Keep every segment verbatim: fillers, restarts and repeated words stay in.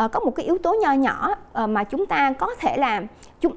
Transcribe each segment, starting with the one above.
à, có một cái yếu tố nho nhỏ à, mà chúng ta có thể làm.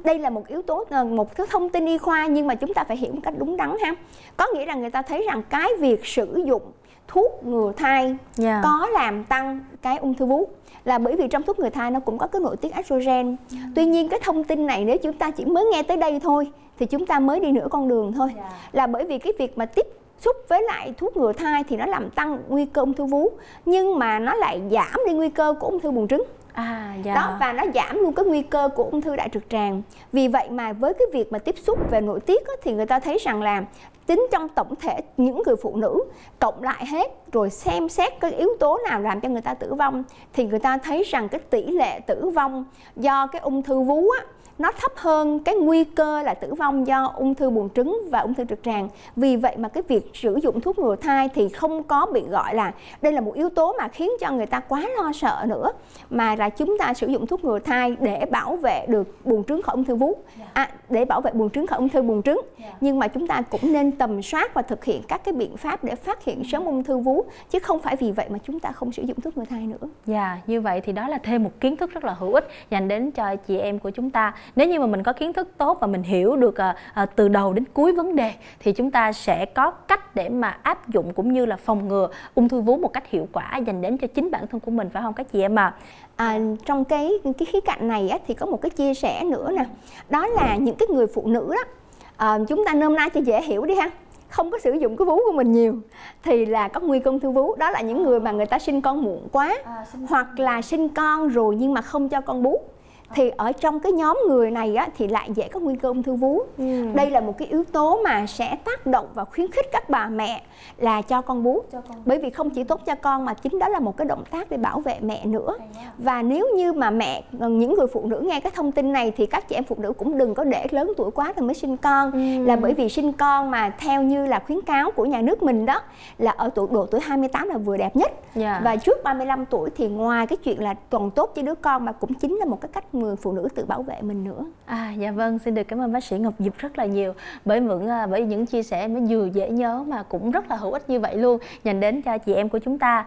Đây là một yếu tố, một cái thông tin y khoa nhưng mà chúng ta phải hiểu một cách đúng đắn ha. Có nghĩa là người ta thấy rằng cái việc sử dụng thuốc ngừa thai yeah. có làm tăng cái ung thư vú, là bởi vì trong thuốc ngừa thai nó cũng có cái nội tiết estrogen. Tuy nhiên cái thông tin này nếu chúng ta chỉ mới nghe tới đây thôi thì chúng ta mới đi nửa con đường thôi. Yeah. Là bởi vì cái việc mà tiếp xúc với lại thuốc ngừa thai thì nó làm tăng nguy cơ ung thư vú, nhưng mà nó lại giảm đi nguy cơ của ung thư buồng trứng. À, dạ. Đó, và nó giảm luôn cái nguy cơ của ung thư đại trực tràng. Vì vậy mà với cái việc mà tiếp xúc về nội tiết á, thì người ta thấy rằng là tính trong tổng thể những người phụ nữ cộng lại hết rồi xem xét cái yếu tố nào làm cho người ta tử vong, thì người ta thấy rằng cái tỷ lệ tử vong do cái ung thư vú á, nó thấp hơn cái nguy cơ là tử vong do ung thư buồng trứng và ung thư trực tràng. Vì vậy mà cái việc sử dụng thuốc ngừa thai thì không có bị gọi là đây là một yếu tố mà khiến cho người ta quá lo sợ nữa, mà là chúng ta sử dụng thuốc ngừa thai để bảo vệ được buồng trứng khỏi ung thư vú, à, để bảo vệ buồng trứng khỏi ung thư buồng trứng. Nhưng mà chúng ta cũng nên tầm soát và thực hiện các cái biện pháp để phát hiện sớm ung thư vú, chứ không phải vì vậy mà chúng ta không sử dụng thuốc ngừa thai nữa. Dạ, như vậy thì đó là thêm một kiến thức rất là hữu ích dành đến cho chị em của chúng ta. Nếu như mà mình có kiến thức tốt và mình hiểu được à, à, từ đầu đến cuối vấn đề thì chúng ta sẽ có cách để mà áp dụng cũng như là phòng ngừa ung thư vú một cách hiệu quả dành đến cho chính bản thân của mình, phải không các chị em à? À, trong cái cái khía cạnh này á, thì có một cái chia sẻ nữa nè, đó là những cái người phụ nữ đó, à, chúng ta nôm na cho dễ hiểu đi ha, không có sử dụng cái vú của mình nhiều thì là có nguy cơ ung thư vú. Đó là những người mà người ta sinh con muộn quá à, sinh... hoặc là sinh con rồi nhưng mà không cho con bú, thì ở trong cái nhóm người này á, thì lại dễ có nguy cơ ung thư vú. Ừ. Đây là một cái yếu tố mà sẽ tác động và khuyến khích các bà mẹ là cho con bú, cho con. Bởi vì không chỉ tốt cho con mà chính đó là một cái động tác để bảo vệ mẹ nữa. Và nếu như mà mẹ, những người phụ nữ nghe cái thông tin này thì các chị em phụ nữ cũng đừng có để lớn tuổi quá rồi mới sinh con. Ừ. Là bởi vì sinh con mà theo như là khuyến cáo của nhà nước mình đó là ở tuổi độ tuổi hai mươi tám là vừa đẹp nhất. Yeah. Và trước ba mươi lăm tuổi thì ngoài cái chuyện là còn tốt cho đứa con mà cũng chính là một cái cách người phụ nữ tự bảo vệ mình nữa. À, dạ vâng, xin được cảm ơn bác sĩ Ngọc Diệp rất là nhiều bởi những bởi những chia sẻ mới vừa dễ nhớ mà cũng rất là hữu ích như vậy luôn dành đến cho chị em của chúng ta.